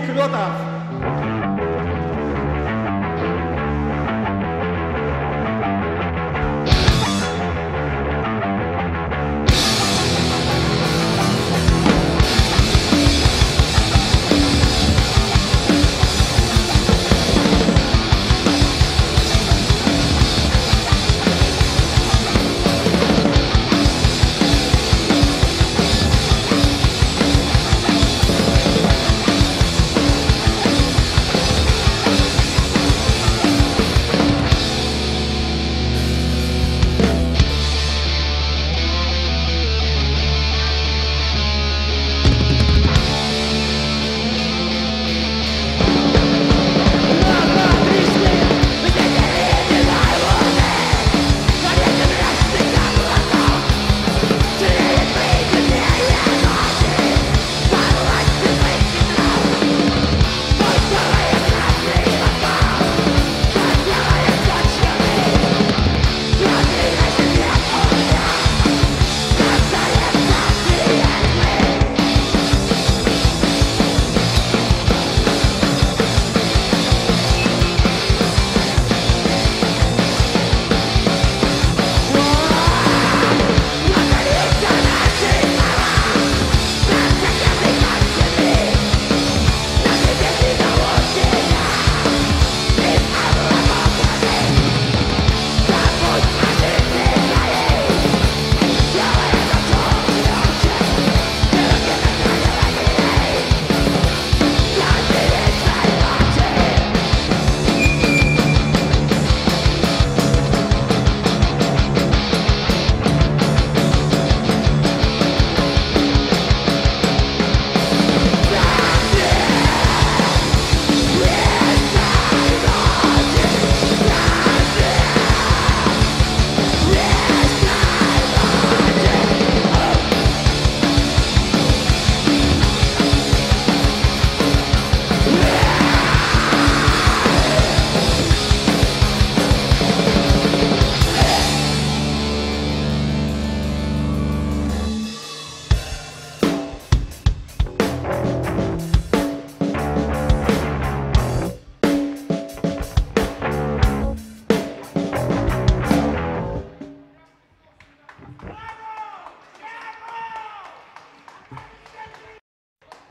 Николаевич Клётов.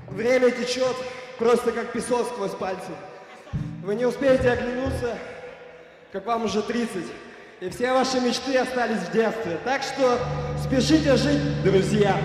Время течет просто как песок сквозь пальцы. Вы не успеете оглянуться, как вам уже 30. И все ваши мечты остались в детстве. Так что спешите жить, друзья.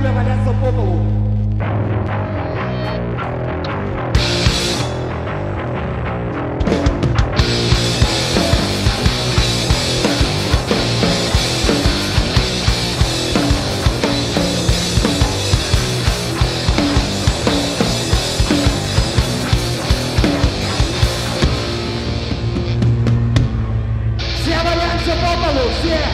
время валяться по полу. Yeah.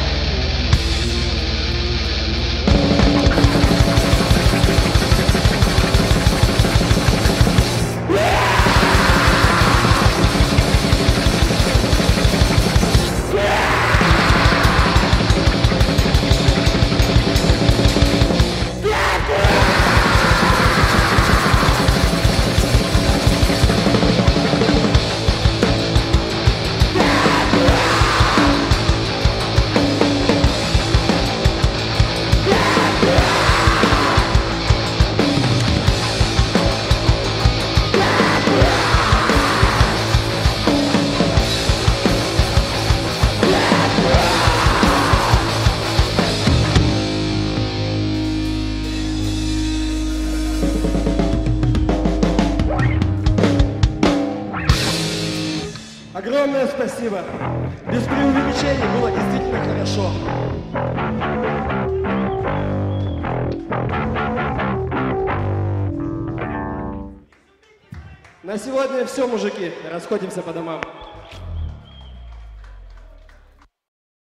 Огромное спасибо. Без преувеличений было действительно хорошо. На сегодня все, мужики. Расходимся по домам.